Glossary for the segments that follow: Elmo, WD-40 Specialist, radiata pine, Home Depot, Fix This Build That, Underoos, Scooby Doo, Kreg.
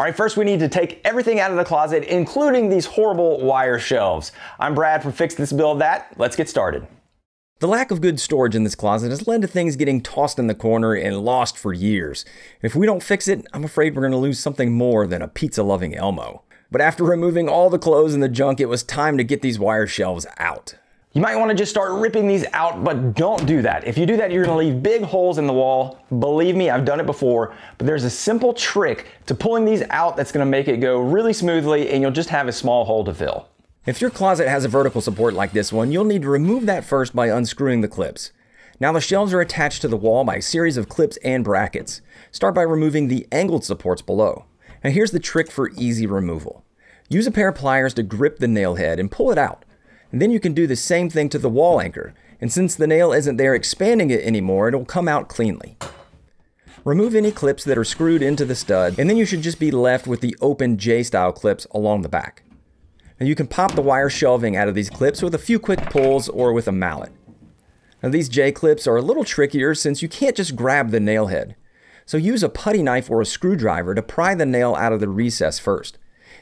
All right, first we need to take everything out of the closet, including these horrible wire shelves. I'm Brad from Fix This Build That. Let's get started. The lack of good storage in this closet has led to things getting tossed in the corner and lost for years. If we don't fix it, I'm afraid we're going to lose something more than a pizza-loving Elmo. But after removing all the clothes and the junk, it was time to get these wire shelves out. You might want to just start ripping these out, but don't do that. If you do that, you're going to leave big holes in the wall. Believe me, I've done it before, but there's a simple trick to pulling these out that's going to make it go really smoothly, and you'll just have a small hole to fill. If your closet has a vertical support like this one, you'll need to remove that first by unscrewing the clips. Now the shelves are attached to the wall by a series of clips and brackets. Start by removing the angled supports below. Now here's the trick for easy removal. Use a pair of pliers to grip the nail head and pull it out. And then you can do the same thing to the wall anchor, and since the nail isn't there expanding it anymore, it'll come out cleanly. Remove any clips that are screwed into the stud, and then you should just be left with the open J-style clips along the back. Now you can pop the wire shelving out of these clips with a few quick pulls or with a mallet. Now these J-clips are a little trickier since you can't just grab the nail head. So use a putty knife or a screwdriver to pry the nail out of the recess first.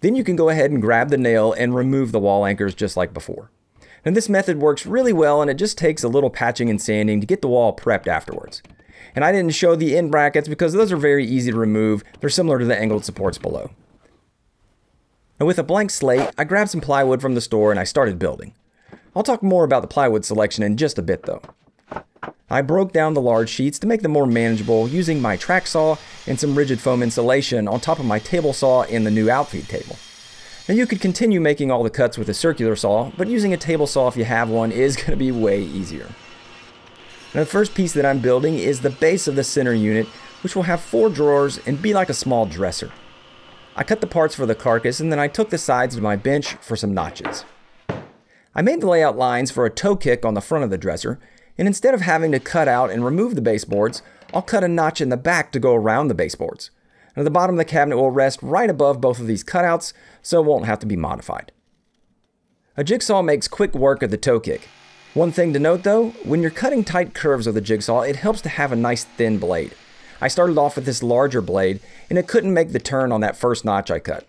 Then you can go ahead and grab the nail and remove the wall anchors just like before. And this method works really well, and it just takes a little patching and sanding to get the wall prepped afterwards. And I didn't show the end brackets because those are very easy to remove. They're similar to the angled supports below. And with a blank slate, I grabbed some plywood from the store and I started building. I'll talk more about the plywood selection in just a bit though. I broke down the large sheets to make them more manageable using my track saw and some rigid foam insulation on top of my table saw and the new outfeed table. Now you could continue making all the cuts with a circular saw, but using a table saw if you have one is going to be way easier. Now the first piece that I'm building is the base of the center unit, which will have 4 drawers and be like a small dresser. I cut the parts for the carcass and then I took the sides of my bench for some notches. I made the layout lines for a toe kick on the front of the dresser. And instead of having to cut out and remove the baseboards, I'll cut a notch in the back to go around the baseboards. Now the bottom of the cabinet will rest right above both of these cutouts, so it won't have to be modified. A jigsaw makes quick work of the toe kick. One thing to note though, when you're cutting tight curves with a jigsaw, it helps to have a nice thin blade. I started off with this larger blade, and it couldn't make the turn on that first notch I cut.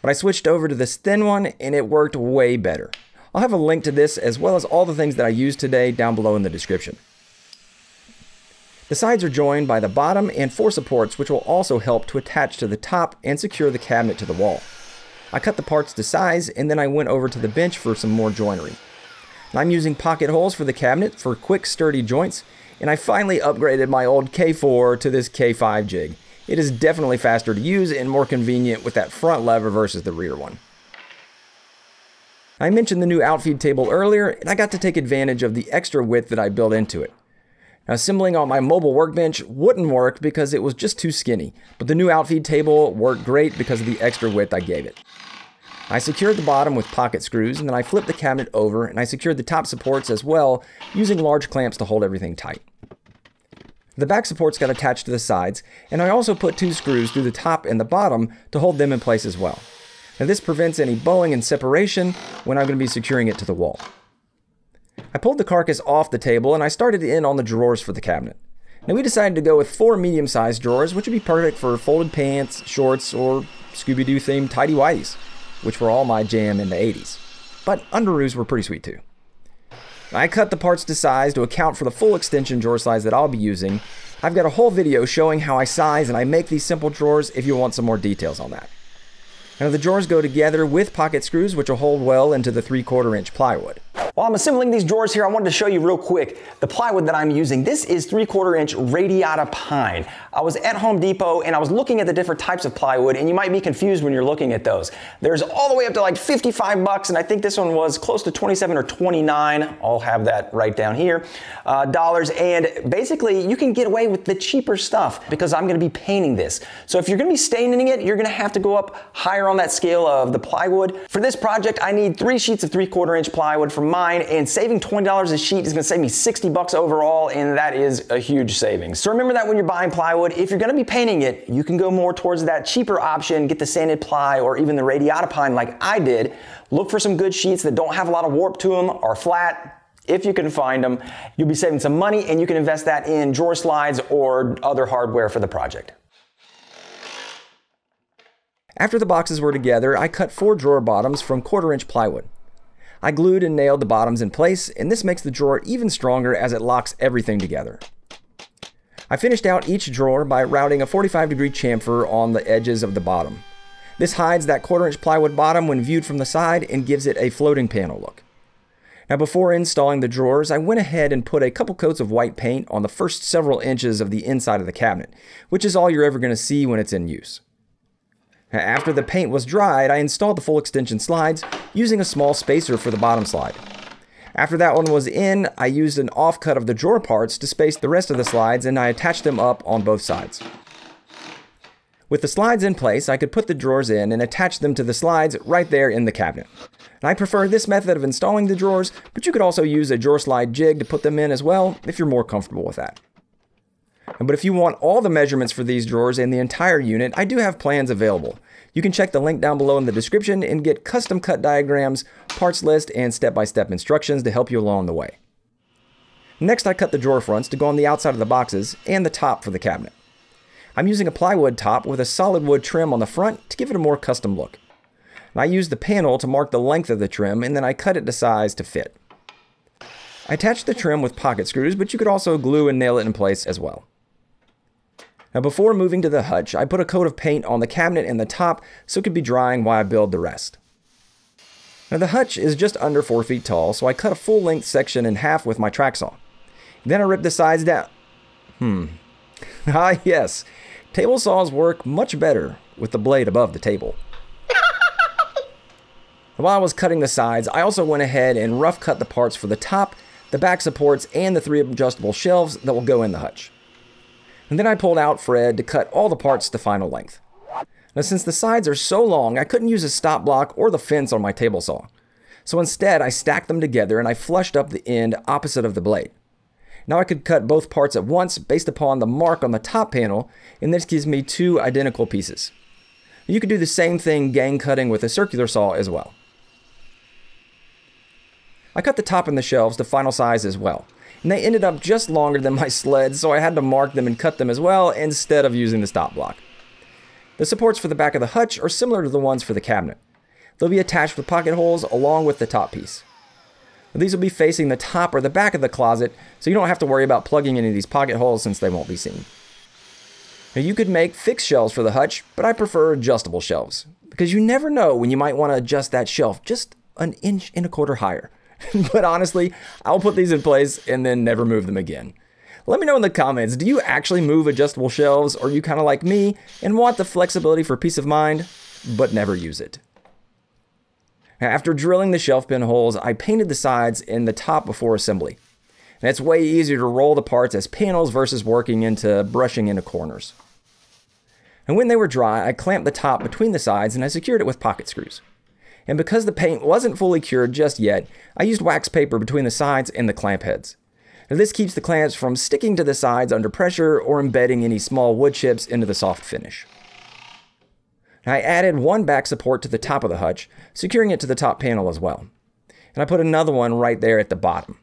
But I switched over to this thin one, and it worked way better. I'll have a link to this as well as all the things that I used today down below in the description. The sides are joined by the bottom and 4 supports, which will also help to attach to the top and secure the cabinet to the wall. I cut the parts to size and then I went over to the bench for some more joinery. And I'm using pocket holes for the cabinet for quick sturdy joints, and I finally upgraded my old K4 to this K5 jig. It is definitely faster to use and more convenient with that front lever versus the rear one. I mentioned the new outfeed table earlier, and I got to take advantage of the extra width that I built into it. Now, assembling on my mobile workbench wouldn't work because it was just too skinny, but the new outfeed table worked great because of the extra width I gave it. I secured the bottom with pocket screws, and then I flipped the cabinet over, and I secured the top supports as well, using large clamps to hold everything tight. The back supports got attached to the sides, and I also put 2 screws through the top and the bottom to hold them in place as well. Now this prevents any bowing and separation when I'm going to be securing it to the wall. I pulled the carcass off the table and I started in on the drawers for the cabinet. Now we decided to go with 4 medium-sized drawers, which would be perfect for folded pants, shorts, or Scooby Doo themed tidy whities, which were all my jam in the 80s. But underoos were pretty sweet too. I cut the parts to size to account for the full extension drawer size that I'll be using. I've got a whole video showing how I size and I make these simple drawers if you want some more details on that. Now the drawers go together with pocket screws, which will hold well into the 3/4 inch plywood. While I'm assembling these drawers here, I wanted to show you real quick the plywood that I'm using. This is 3/4 inch radiata pine. I was at Home Depot and I was looking at the different types of plywood, and you might be confused when you're looking at those. There's all the way up to like $55, and I think this one was close to 27 or 29. I'll have that right down here, dollars. And basically you can get away with the cheaper stuff because I'm gonna be painting this. So if you're gonna be staining it, you're gonna have to go up higher on that scale of the plywood. For this project, I need 3 sheets of 3/4 inch plywood for mine, and saving $20 a sheet is gonna save me $60 overall, and that is a huge savings. So remember that when you're buying plywood, if you're gonna be painting it, you can go more towards that cheaper option, get the sanded ply or even the radiata pine like I did. Look for some good sheets that don't have a lot of warp to them, are flat, if you can find them. You'll be saving some money and you can invest that in drawer slides or other hardware for the project. After the boxes were together, I cut 4 drawer bottoms from 1/4-inch plywood. I glued and nailed the bottoms in place, and this makes the drawer even stronger as it locks everything together. I finished out each drawer by routing a 45-degree chamfer on the edges of the bottom. This hides that 1/4-inch plywood bottom when viewed from the side and gives it a floating panel look. Now, before installing the drawers, I went ahead and put a couple coats of white paint on the first several inches of the inside of the cabinet, which is all you're ever going to see when it's in use. Now, after the paint was dried, I installed the full extension slides using a small spacer for the bottom slide. After that one was in, I used an offcut of the drawer parts to space the rest of the slides, and I attached them up on both sides. With the slides in place, I could put the drawers in and attach them to the slides right there in the cabinet. And I prefer this method of installing the drawers, but you could also use a drawer slide jig to put them in as well if you're more comfortable with that. But if you want all the measurements for these drawers and the entire unit, I do have plans available. You can check the link down below in the description and get custom cut diagrams, parts list, and step-by-step instructions to help you along the way. Next, I cut the drawer fronts to go on the outside of the boxes and the top for the cabinet. I'm using a plywood top with a solid wood trim on the front to give it a more custom look. I used the panel to mark the length of the trim, and then I cut it to size to fit. I attached the trim with pocket screws, but you could also glue and nail it in place as well. Now, before moving to the hutch, I put a coat of paint on the cabinet and the top so it could be drying while I build the rest. Now, the hutch is just under 4 feet tall, so I cut a full-length section in half with my track saw. Then I ripped the sides down. Ah, yes. Table saws work much better with the blade above the table. While I was cutting the sides, I also went ahead and rough cut the parts for the top, the back supports, and the 3 adjustable shelves that will go in the hutch. And then I pulled out Fred to cut all the parts to final length. Now, since the sides are so long, I couldn't use a stop block or the fence on my table saw. So instead, I stacked them together and I flushed up the end opposite of the blade. Now I could cut both parts at once based upon the mark on the top panel, and this gives me 2 identical pieces. You could do the same thing gang cutting with a circular saw as well. I cut the top and the shelves to final size as well, and they ended up just longer than my sled, so I had to mark them and cut them as well instead of using the stop block. The supports for the back of the hutch are similar to the ones for the cabinet. They'll be attached with pocket holes along with the top piece. These will be facing the top or the back of the closet, so you don't have to worry about plugging any of these pocket holes since they won't be seen. Now, you could make fixed shelves for the hutch, but I prefer adjustable shelves because you never know when you might want to adjust that shelf just an inch and a quarter higher. But honestly, I'll put these in place and then never move them again. Let me know in the comments, do you actually move adjustable shelves, or are you kind of like me and want the flexibility for peace of mind, but never use it? After drilling the shelf pin holes, I painted the sides and the top before assembly. And it's way easier to roll the parts as panels versus brushing into corners. And when they were dry, I clamped the top between the sides and I secured it with pocket screws. And because the paint wasn't fully cured just yet, I used wax paper between the sides and the clamp heads. Now, this keeps the clamps from sticking to the sides under pressure or embedding any small wood chips into the soft finish. I added one back support to the top of the hutch, securing it to the top panel as well. And I put another one right there at the bottom.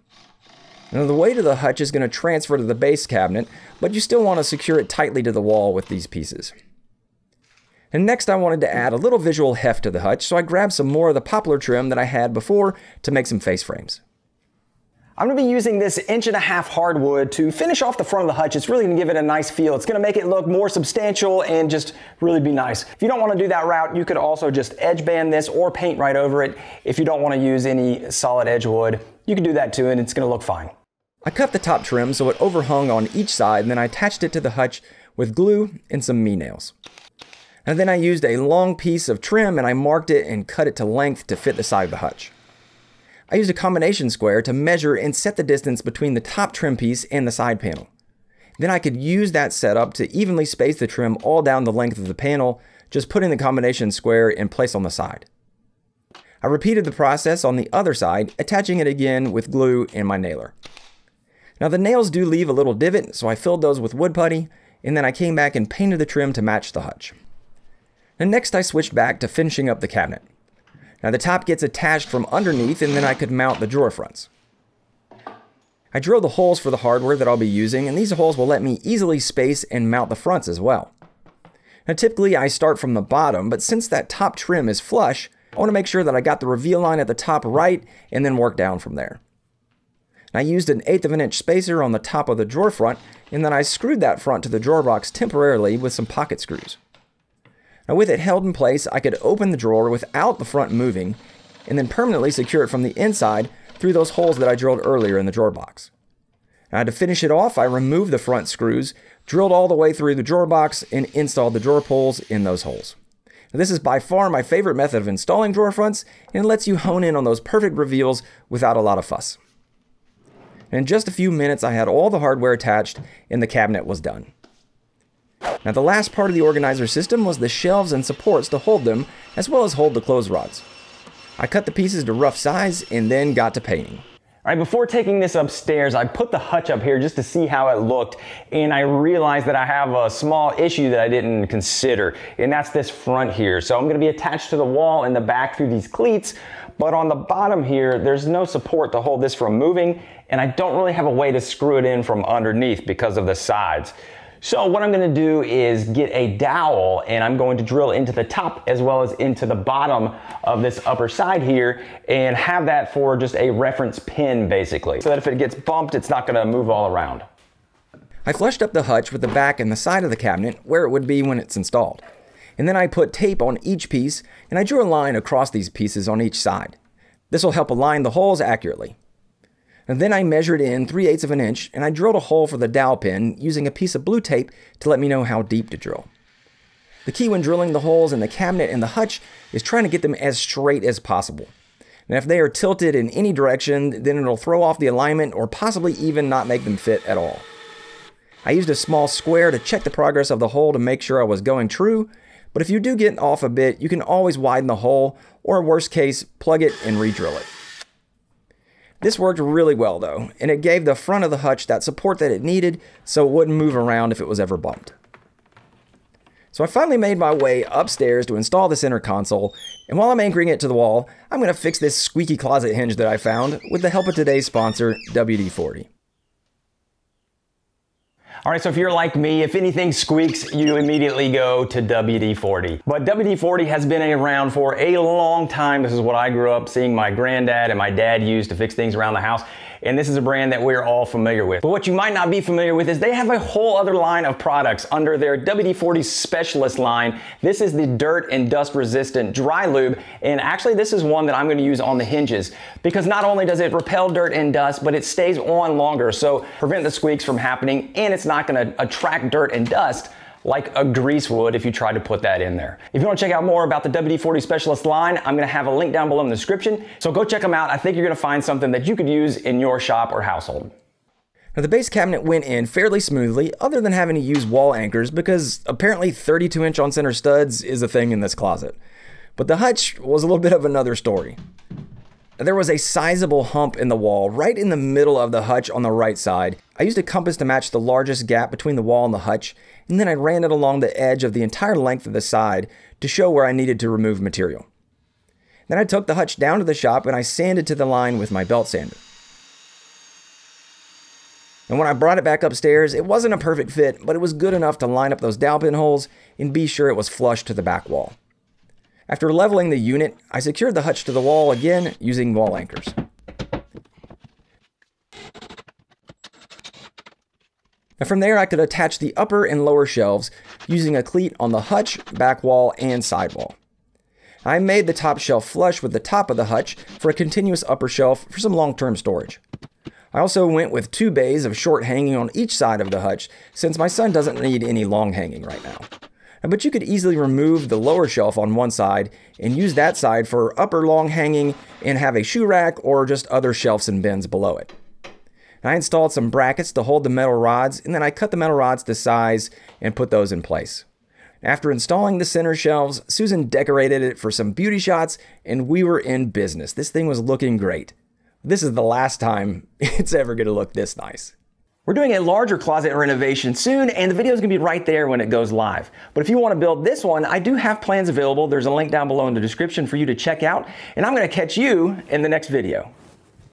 Now, the weight of the hutch is going to transfer to the base cabinet, but you still want to secure it tightly to the wall with these pieces. And next, I wanted to add a little visual heft to the hutch, so I grabbed some more of the poplar trim that I had before to make some face frames. I'm gonna be using this 1.5-inch hardwood to finish off the front of the hutch. It's really gonna give it a nice feel. It's gonna make it look more substantial and just really be nice. If you don't wanna do that route, you could also just edge band this or paint right over it. If you don't wanna use any solid edge wood, you can do that too, and it's gonna look fine. I cut the top trim so it overhung on each side, and then I attached it to the hutch with glue and some me nails. And then I used a long piece of trim and I marked it and cut it to length to fit the side of the hutch. I used a combination square to measure and set the distance between the top trim piece and the side panel. Then I could use that setup to evenly space the trim all down the length of the panel, just putting the combination square in place on the side. I repeated the process on the other side, attaching it again with glue and my nailer. Now, the nails do leave a little divot, so I filled those with wood putty, and then I came back and painted the trim to match the hutch. And next I switched back to finishing up the cabinet. Now, the top gets attached from underneath, and then I could mount the drawer fronts. I drilled the holes for the hardware that I'll be using, and these holes will let me easily space and mount the fronts as well. Now typically I start from the bottom, but since that top trim is flush, I want to make sure that I got the reveal line at the top right and then work down from there. And I used an 1/8 inch spacer on the top of the drawer front, and then I screwed that front to the drawer box temporarily with some pocket screws. Now with it held in place, I could open the drawer without the front moving and then permanently secure it from the inside through those holes that I drilled earlier in the drawer box. Now to finish it off, I removed the front screws, drilled all the way through the drawer box, and installed the drawer pulls in those holes. Now, this is by far my favorite method of installing drawer fronts, and it lets you hone in on those perfect reveals without a lot of fuss. And in just a few minutes, I had all the hardware attached and the cabinet was done. Now the last part of the organizer system was the shelves and supports to hold them, as well as hold the clothes rods. I cut the pieces to rough size and then got to painting. All right, before taking this upstairs, I put the hutch up here just to see how it looked, and I realized that I have a small issue that I didn't consider, and that's this front here. So I'm going to be attached to the wall in the back through these cleats, but on the bottom here, there's no support to hold this from moving, and I don't really have a way to screw it in from underneath because of the sides. So what I'm going to do is get a dowel, and I'm going to drill into the top as well as into the bottom of this upper side here and have that for just a reference pin basically, so that if it gets bumped, it's not going to move all around. I flushed up the hutch with the back and the side of the cabinet where it would be when it's installed. And then I put tape on each piece, and I drew a line across these pieces on each side. This will help align the holes accurately. And then I measured in 3/8 of an inch, and I drilled a hole for the dowel pin using a piece of blue tape to let me know how deep to drill. The key when drilling the holes in the cabinet and the hutch is trying to get them as straight as possible. Now if they are tilted in any direction, then it'll throw off the alignment or possibly even not make them fit at all. I used a small square to check the progress of the hole to make sure I was going true, but if you do get off a bit, you can always widen the hole, or worst case, plug it and re-drill it. This worked really well though, and it gave the front of the hutch that support that it needed so it wouldn't move around if it was ever bumped. So I finally made my way upstairs to install the center console, and while I'm anchoring it to the wall, I'm going to fix this squeaky closet hinge that I found with the help of today's sponsor, WD-40. All right, so if you're like me, if anything squeaks, you immediately go to WD-40. But WD-40 has been around for a long time. This is what I grew up seeing my granddad and my dad use to fix things around the house. And this is a brand that we're all familiar with. But what you might not be familiar with is they have a whole other line of products under their WD-40 Specialist line. This is the dirt and dust resistant dry lube. And actually this is one that I'm going to use on the hinges, because not only does it repel dirt and dust, but it stays on longer. So prevent the squeaks from happening, and it's not going to attract dirt and dust like a grease would if you tried to put that in there. If you want to check out more about the WD-40 Specialist line, I'm going to have a link down below in the description. So go check them out. I think you're going to find something that you could use in your shop or household. Now the base cabinet went in fairly smoothly, other than having to use wall anchors, because apparently 32 inch on center studs is a thing in this closet. But the hutch was a little bit of another story. There was a sizable hump in the wall right in the middle of the hutch on the right side. I used a compass to match the largest gap between the wall and the hutch, and then I ran it along the edge of the entire length of the side to show where I needed to remove material. Then I took the hutch down to the shop and I sanded to the line with my belt sander. And when I brought it back upstairs, it wasn't a perfect fit, but it was good enough to line up those dowel pin holes and be sure it was flush to the back wall. After leveling the unit, I secured the hutch to the wall again using wall anchors. Now from there, I could attach the upper and lower shelves using a cleat on the hutch, back wall, and side wall. I made the top shelf flush with the top of the hutch for a continuous upper shelf for some long-term storage. I also went with 2 bays of short hanging on each side of the hutch, since my son doesn't need any long hanging right now. But you could easily remove the lower shelf on one side and use that side for upper long hanging and have a shoe rack or just other shelves and bins below it. And I installed some brackets to hold the metal rods, and then I cut the metal rods to size and put those in place. After installing the center shelves, Susan decorated it for some beauty shots, and we were in business. This thing was looking great. This is the last time it's ever going to look this nice. We're doing a larger closet renovation soon, and the video is going to be right there when it goes live. But if you want to build this one, I do have plans available. There's a link down below in the description for you to check out, and I'm going to catch you in the next video.